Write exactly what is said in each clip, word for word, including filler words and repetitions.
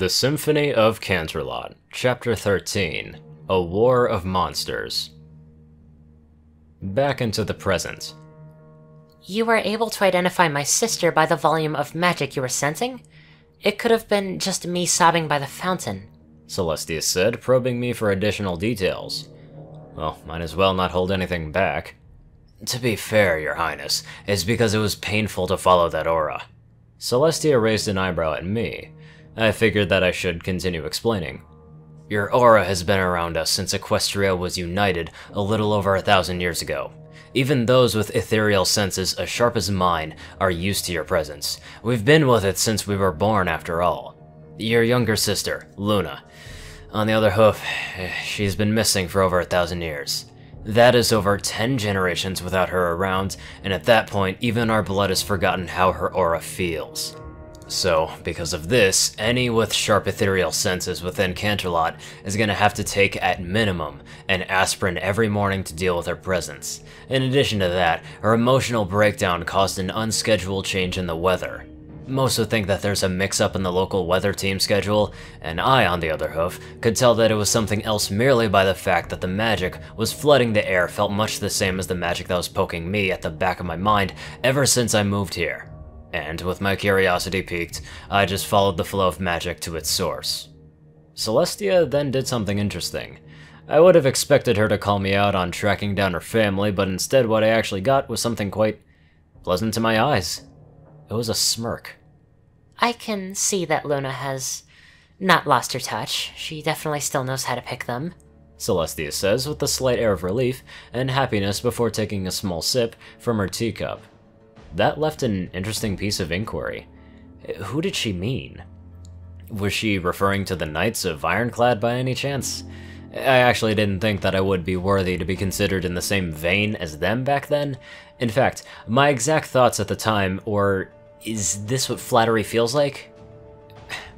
The Symphony of Canterlot, Chapter thirteen, A War of Monsters. Back into the present. You were able to identify my sister by the volume of magic you were sensing? It could have been just me sobbing by the fountain, Celestia said, probing me for additional details. Well, might as well not hold anything back. To be fair, Your Highness, it's because it was painful to follow that aura. Celestia raised an eyebrow at me. I figured that I should continue explaining. Your aura has been around us since Equestria was united a little over a thousand years ago. Even those with ethereal senses as sharp as mine are used to your presence. We've been with it since we were born, after all. Your younger sister, Luna, on the other hoof, she's been missing for over a thousand years. That is over ten generations without her around, and at that point, even our blood has forgotten how her aura feels. So, because of this, any with sharp ethereal senses within Canterlot is going to have to take, at minimum, an aspirin every morning to deal with her presence. In addition to that, her emotional breakdown caused an unscheduled change in the weather. Most would think that there's a mix-up in the local weather team schedule, and I, on the other hoof, could tell that it was something else merely by the fact that the magic was flooding the air felt much the same as the magic that was poking me at the back of my mind ever since I moved here. And, with my curiosity piqued, I just followed the flow of magic to its source. Celestia then did something interesting. I would have expected her to call me out on tracking down her family, but instead what I actually got was something quite pleasant to my eyes. It was a smirk. I can see that Luna has not lost her touch. She definitely still knows how to pick them, Celestia says with a slight air of relief and happiness before taking a small sip from her teacup. That left an interesting piece of inquiry. Who did she mean? Was she referring to the Knights of Ironclad by any chance? I actually didn't think that I would be worthy to be considered in the same vein as them back then. In fact, my exact thoughts at the time were, is this what flattery feels like?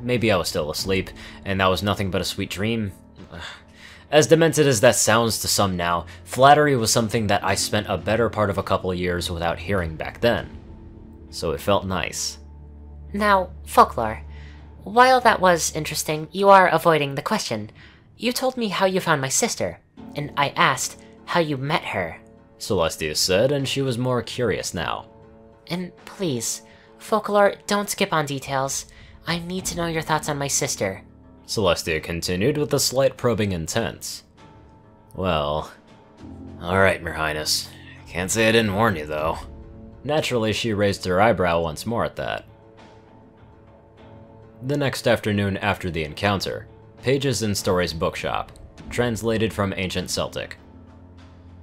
Maybe I was still asleep, and that was nothing but a sweet dream. As demented as that sounds to some now, flattery was something that I spent a better part of a couple years without hearing back then. So it felt nice. Now, Folklore, while that was interesting, you are avoiding the question. You told me how you found my sister, and I asked how you met her, Celestia said, and she was more curious now. And please, Folklore, don't skip on details. I need to know your thoughts on my sister, Celestia continued with a slight probing intent. Well, alright, Your Highness. Can't say I didn't warn you, though. Naturally, she raised her eyebrow once more at that. The next afternoon after the encounter, Pages in Stories Bookshop, translated from Ancient Celtic.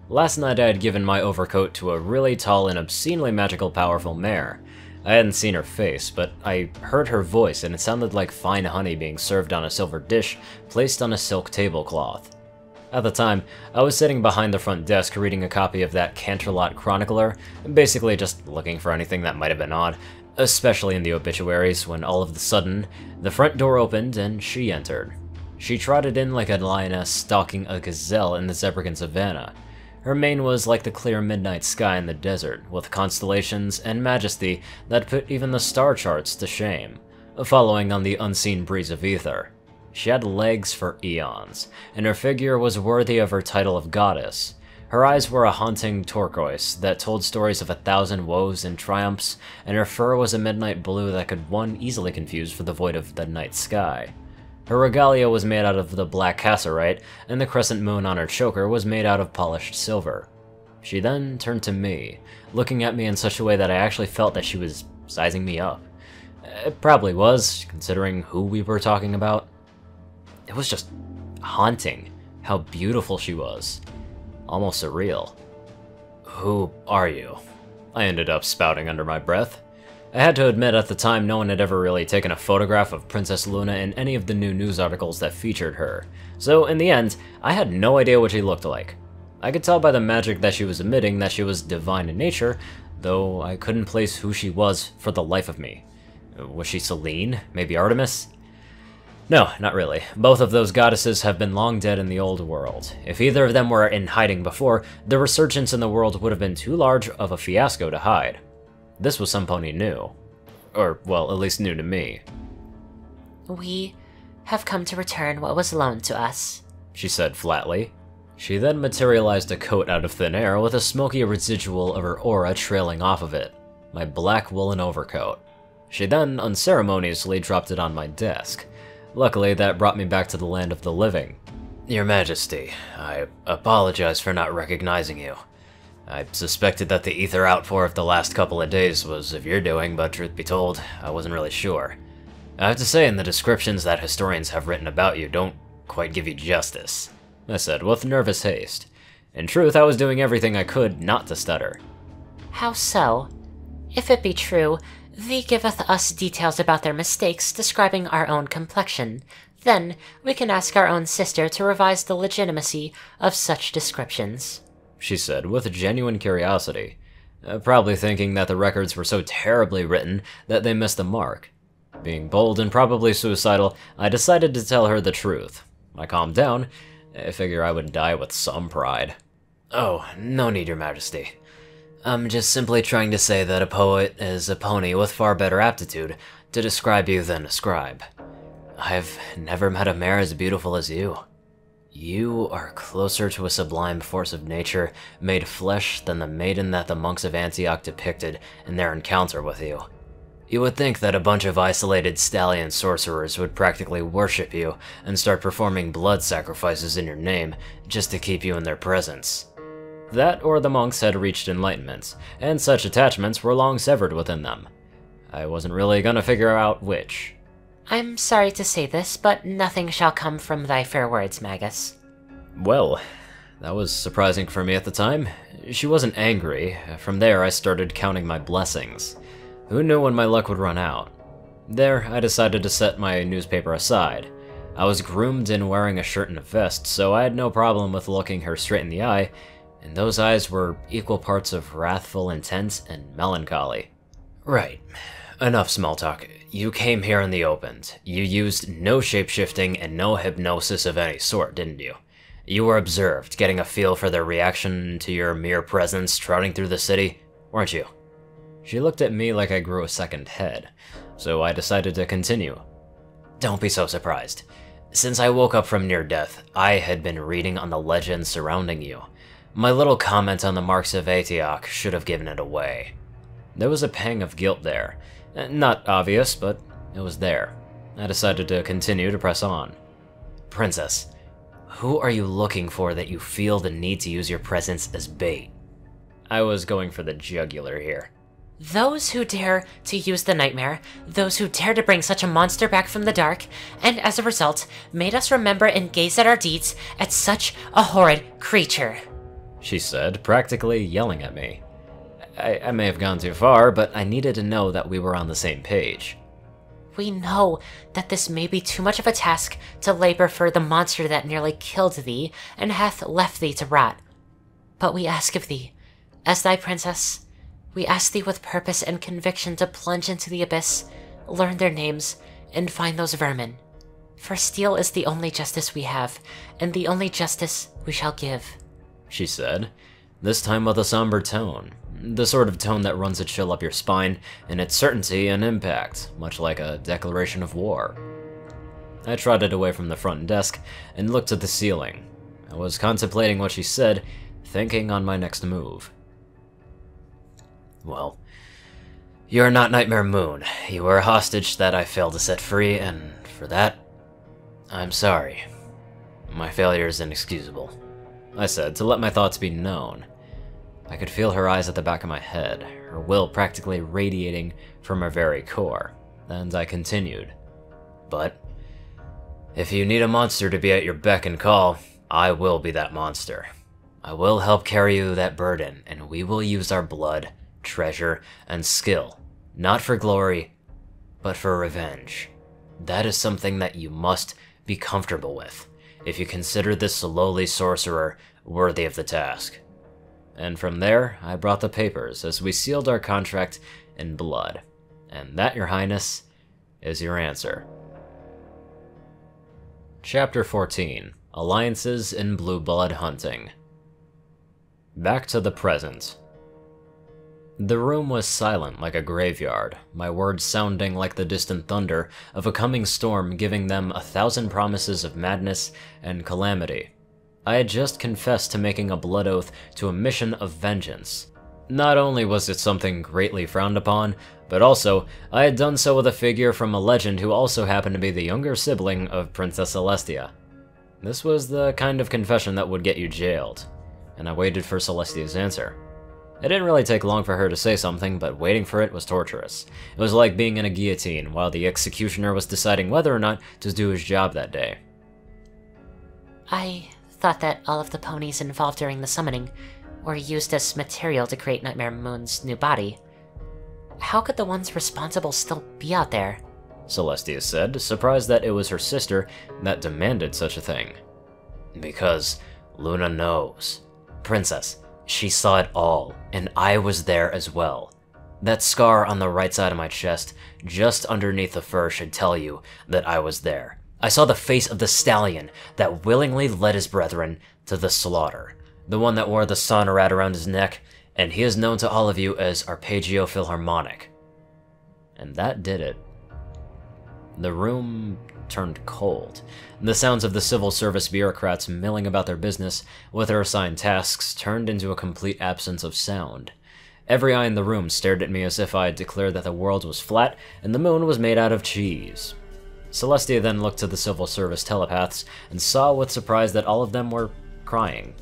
Last night I had given my overcoat to a really tall and obscenely magical powerful mare. I hadn't seen her face, but I heard her voice, and it sounded like fine honey being served on a silver dish placed on a silk tablecloth. At the time, I was sitting behind the front desk reading a copy of that Canterlot Chronicler, basically just looking for anything that might have been odd, especially in the obituaries, when all of a sudden, the front door opened and she entered. She trotted in like a lioness stalking a gazelle in the Zebrakin Savannah. Her mane was like the clear midnight sky in the desert, with constellations and majesty that put even the star charts to shame, following on the unseen breeze of ether. She had legs for eons, and her figure was worthy of her title of goddess. Her eyes were a haunting turquoise that told stories of a thousand woes and triumphs, and her fur was a midnight blue that could one easily confuse for the void of the night sky. Her regalia was made out of the black cassiterite, and the crescent moon on her choker was made out of polished silver. She then turned to me, looking at me in such a way that I actually felt that she was sizing me up. It probably was, considering who we were talking about. It was just haunting how beautiful she was. Almost surreal. Who are you? I ended up spouting under my breath. I had to admit at the time no one had ever really taken a photograph of Princess Luna in any of the new news articles that featured her, so in the end, I had no idea what she looked like. I could tell by the magic that she was emitting that she was divine in nature, though I couldn't place who she was for the life of me. Was she Selene? Maybe Artemis? No, not really. Both of those goddesses have been long dead in the old world. If either of them were in hiding before, the resurgence in the world would have been too large of a fiasco to hide. This was some pony new. Or, well, at least new to me. We have come to return what was loaned to us," she said flatly. She then materialized a coat out of thin air with a smoky residual of her aura trailing off of it, my black woolen overcoat. She then unceremoniously dropped it on my desk. Luckily, that brought me back to the land of the living. "Your Majesty, I apologize for not recognizing you. I suspected that the ether outpour of the last couple of days was of your doing, but truth be told, I wasn't really sure. I have to say, in the descriptions that historians have written about you don't quite give you justice," I said with nervous haste. In truth, I was doing everything I could not to stutter. "How so? If it be true, thee giveth us details about their mistakes describing our own complexion. Then we can ask our own sister to revise the legitimacy of such descriptions," she said with genuine curiosity, uh, probably thinking that the records were so terribly written that they missed the mark. Being bold and probably suicidal, I decided to tell her the truth. I calmed down. I figure I would die with some pride. "Oh, no need, Your Majesty. I'm just simply trying to say that a poet is a pony with far better aptitude to describe you than a scribe. I've never met a mare as beautiful as you. You are closer to a sublime force of nature made flesh than the maiden that the monks of Antioch depicted in their encounter with you. You would think that a bunch of isolated stallion sorcerers would practically worship you and start performing blood sacrifices in your name just to keep you in their presence." That or the monks had reached enlightenment, and such attachments were long severed within them. I wasn't really gonna figure out which. "I'm sorry to say this, but nothing shall come from thy fair words, Magus." Well, that was surprising for me at the time. She wasn't angry. From there, I started counting my blessings. Who knew when my luck would run out? There, I decided to set my newspaper aside. I was groomed and wearing a shirt and a vest, so I had no problem with looking her straight in the eye, and those eyes were equal parts of wrathful intent and melancholy. "Right. Enough small talk. You came here in the open. You used no shapeshifting and no hypnosis of any sort, didn't you? You were observed, getting a feel for their reaction to your mere presence trotting through the city, weren't you?" She looked at me like I grew a second head, so I decided to continue. "Don't be so surprised. Since I woke up from near death, I had been reading on the legends surrounding you. My little comment on the marks of Antioch should have given it away." There was a pang of guilt there. Not obvious, but it was there. I decided to continue to press on. "Princess, who are you looking for that you feel the need to use your presence as bait?" I was going for the jugular here. "Those who dare to use the nightmare, those who dare to bring such a monster back from the dark, and as a result, made us remember and gaze at our deeds at such a horrid creature," she said, practically yelling at me. I, I may have gone too far, but I needed to know that we were on the same page. "We know that this may be too much of a task to labor for the monster that nearly killed thee and hath left thee to rot. But we ask of thee, as thy princess, we ask thee with purpose and conviction to plunge into the abyss, learn their names, and find those vermin. For steel is the only justice we have, and the only justice we shall give," she said, this time with a somber tone. The sort of tone that runs a chill up your spine in its certainty and impact, much like a declaration of war. I trotted away from the front desk and looked at the ceiling. I was contemplating what she said, thinking on my next move. "Well, you are not Nightmare Moon. You were a hostage that I failed to set free, and for that, I'm sorry. My failure is inexcusable," I said, to let my thoughts be known. I could feel her eyes at the back of my head, her will practically radiating from her very core, and I continued. "But if you need a monster to be at your beck and call, I will be that monster. I will help carry you that burden, and we will use our blood, treasure, and skill, not for glory, but for revenge. That is something that you must be comfortable with, if you consider this lowly sorcerer worthy of the task." And from there, I brought the papers as we sealed our contract in blood. And that, Your Highness, is your answer. Chapter fourteen, Alliances in Blue Blood Hunting. Back to the present. The room was silent like a graveyard, my words sounding like the distant thunder of a coming storm, giving them a thousand promises of madness and calamity. I had just confessed to making a blood oath to a mission of vengeance. Not only was it something greatly frowned upon, but also, I had done so with a figure from a legend who also happened to be the younger sibling of Princess Celestia. This was the kind of confession that would get you jailed, and I waited for Celestia's answer. It didn't really take long for her to say something, but waiting for it was torturous. It was like being in a guillotine while the executioner was deciding whether or not to do his job that day. I thought that all of the ponies involved during the summoning were used as material to create Nightmare Moon's new body. How could the ones responsible still be out there? Celestia said, surprised that it was her sister that demanded such a thing. Because Luna knows. Princess. She saw it all, and I was there as well. That scar on the right side of my chest, just underneath the fur, should tell you that I was there. I saw the face of the stallion that willingly led his brethren to the slaughter, the one that wore the sonorat around his neck, and he is known to all of you as Arpeggio Philharmonic. And that did it. The room turned cold. The sounds of the civil service bureaucrats milling about their business with their assigned tasks turned into a complete absence of sound. Every eye in the room stared at me as if I had declared that the world was flat and the moon was made out of cheese. Celestia then looked to the civil service telepaths and saw with surprise that all of them were crying.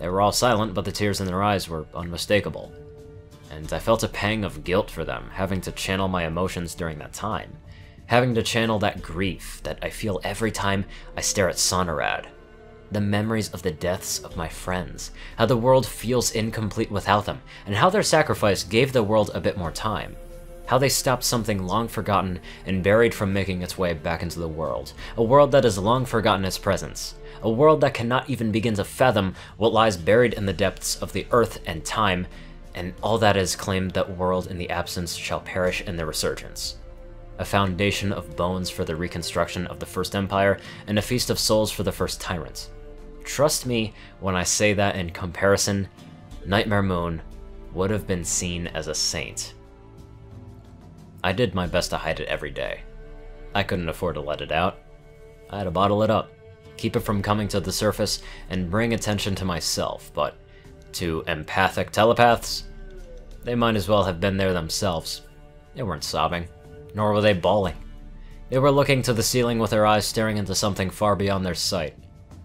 They were all silent, but the tears in their eyes were unmistakable. And I felt a pang of guilt for them, having to channel my emotions during that time. Having to channel that grief that I feel every time I stare at Sonorat. The memories of the deaths of my friends, how the world feels incomplete without them, and how their sacrifice gave the world a bit more time. How they stopped something long forgotten and buried from making its way back into the world. A world that has long forgotten its presence. A world that cannot even begin to fathom what lies buried in the depths of the earth and time, and all that is claimed that world in the absence shall perish in the resurgence. A foundation of bones for the reconstruction of the First Empire, and a feast of souls for the first tyrant. Trust me when I say that in comparison, Nightmare Moon would have been seen as a saint. I did my best to hide it every day. I couldn't afford to let it out. I had to bottle it up, keep it from coming to the surface, and bring attention to myself, but to empathic telepaths, they might as well have been there themselves. They weren't sobbing. Nor were they bawling. They were looking to the ceiling with their eyes staring into something far beyond their sight,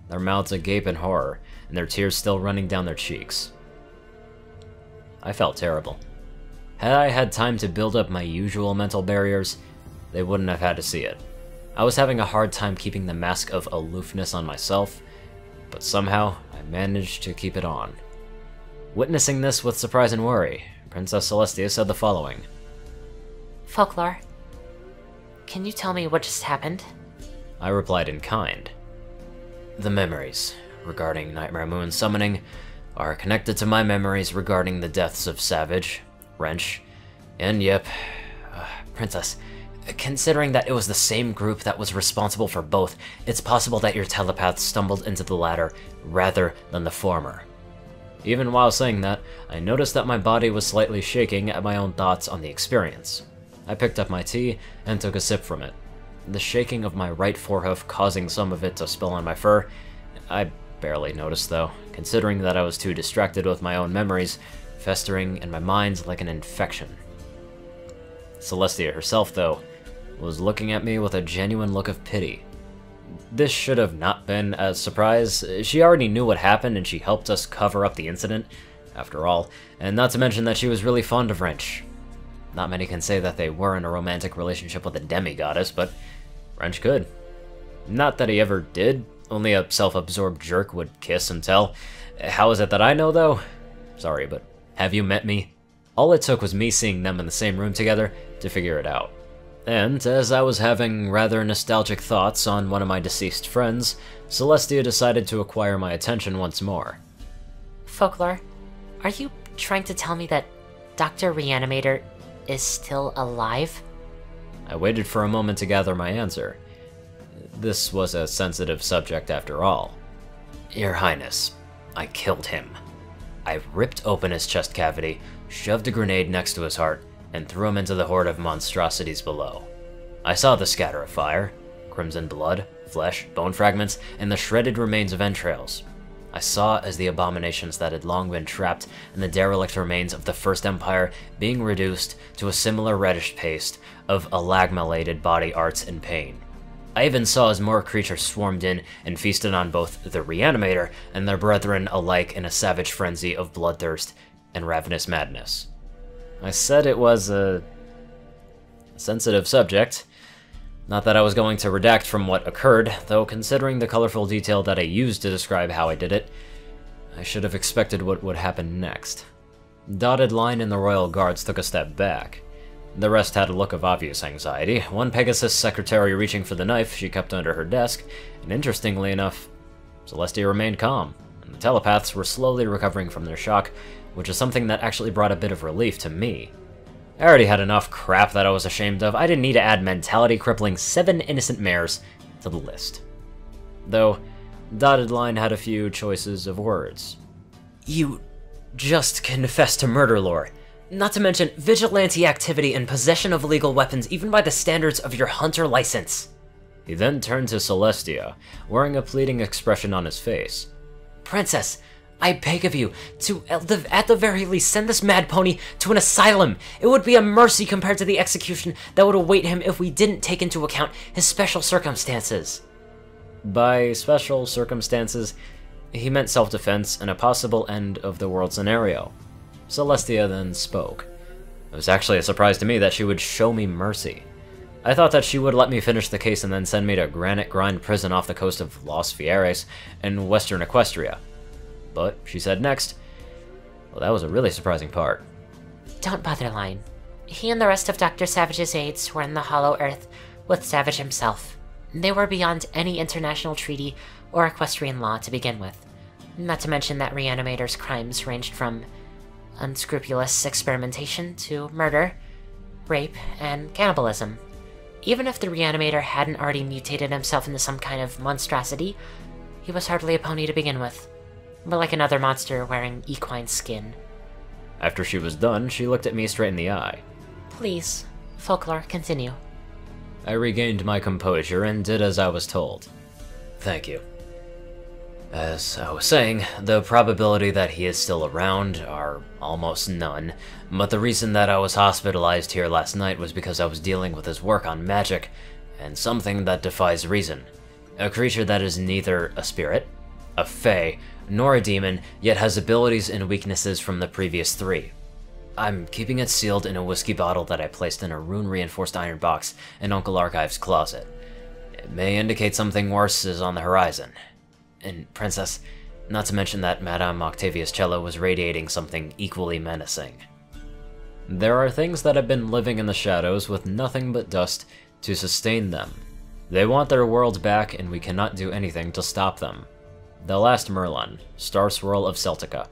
their mouths agape in horror, and their tears still running down their cheeks. I felt terrible. Had I had time to build up my usual mental barriers, they wouldn't have had to see it. I was having a hard time keeping the mask of aloofness on myself, but somehow I managed to keep it on. Witnessing this with surprise and worry, Princess Celestia said the following. Folklore. Can you tell me what just happened? I replied in kind. The memories regarding Nightmare Moon summoning are connected to my memories regarding the deaths of Savage, Wrench, and yep, uh, Princess. Considering that it was the same group that was responsible for both, it's possible that your telepath stumbled into the latter rather than the former. Even while saying that, I noticed that my body was slightly shaking at my own thoughts on the experience. I picked up my tea and took a sip from it, the shaking of my right forehoof causing some of it to spill on my fur. I barely noticed though, considering that I was too distracted with my own memories, festering in my mind like an infection. Celestia herself, though, was looking at me with a genuine look of pity. This should have not been a surprise. She already knew what happened and she helped us cover up the incident, after all, and not to mention that she was really fond of Wrench. Not many can say that they were in a romantic relationship with a demi-goddess, but Wrench could. Not that he ever did, only a self-absorbed jerk would kiss and tell. How is it that I know, though? Sorry, but have you met me? All it took was me seeing them in the same room together to figure it out. And as I was having rather nostalgic thoughts on one of my deceased friends, Celestia decided to acquire my attention once more. Folklore, are you trying to tell me that Doctor Reanimator is still alive? I waited for a moment to gather my answer. This was a sensitive subject after all. Your Highness, I killed him. I ripped open his chest cavity, shoved a grenade next to his heart, and threw him into the horde of monstrosities below. I saw the scatter of fire, crimson blood, flesh, bone fragments, and the shredded remains of entrails. I saw as the abominations that had long been trapped in the derelict remains of the First Empire being reduced to a similar reddish paste of amalgamated body arts and pain. I even saw as more creatures swarmed in and feasted on both the Reanimator and their brethren alike in a savage frenzy of bloodthirst and ravenous madness. I said it was a sensitive subject. Not that I was going to redact from what occurred, though considering the colorful detail that I used to describe how I did it, I should have expected what would happen next. Dotted line and the Royal Guards took a step back. The rest had a look of obvious anxiety, one Pegasus secretary reaching for the knife she kept under her desk, and interestingly enough, Celestia remained calm, and the telepaths were slowly recovering from their shock, which is something that actually brought a bit of relief to me. I already had enough crap that I was ashamed of. I didn't need to add mentality-crippling seven innocent mares to the list. Though, Dotted Line had a few choices of words. You just confessed to murder lore. Not to mention vigilante activity and possession of illegal weapons even by the standards of your hunter license. He then turned to Celestia, wearing a pleading expression on his face. Princess, I beg of you to, at the very least, send this mad pony to an asylum. It would be a mercy compared to the execution that would await him if we didn't take into account his special circumstances. By special circumstances, he meant self-defense and a possible end-of-the-world scenario. Celestia then spoke. It was actually a surprise to me that she would show me mercy. I thought that she would let me finish the case and then send me to Granite Grind Prison off the coast of Los Fieres in western Equestria. But she said next. Well, that was a really surprising part. Don't bother, Lion. He and the rest of Doctor Savage's aides were in the Hollow Earth with Savage himself. They were beyond any international treaty or equestrian law to begin with. Not to mention that Reanimator's crimes ranged from unscrupulous experimentation to murder, rape, and cannibalism. Even if the Reanimator hadn't already mutated himself into some kind of monstrosity, he was hardly a pony to begin with. But like another monster wearing equine skin. After she was done, she looked at me straight in the eye. Please, Folklore, continue. I regained my composure and did as I was told. Thank you. As I was saying, the probability that he is still around are almost none, but the reason that I was hospitalized here last night was because I was dealing with his work on magic, and something that defies reason. A creature that is neither a spirit, a fae, nor a demon, yet has abilities and weaknesses from the previous three. I'm keeping it sealed in a whiskey bottle that I placed in a rune-reinforced iron box in Uncle Archive's closet. It may indicate something worse is on the horizon. And, Princess, not to mention that Madame Octavia's cello was radiating something equally menacing. There are things that have been living in the shadows with nothing but dust to sustain them. They want their world back, and we cannot do anything to stop them. The last Merlin, Starswirl of Celtica.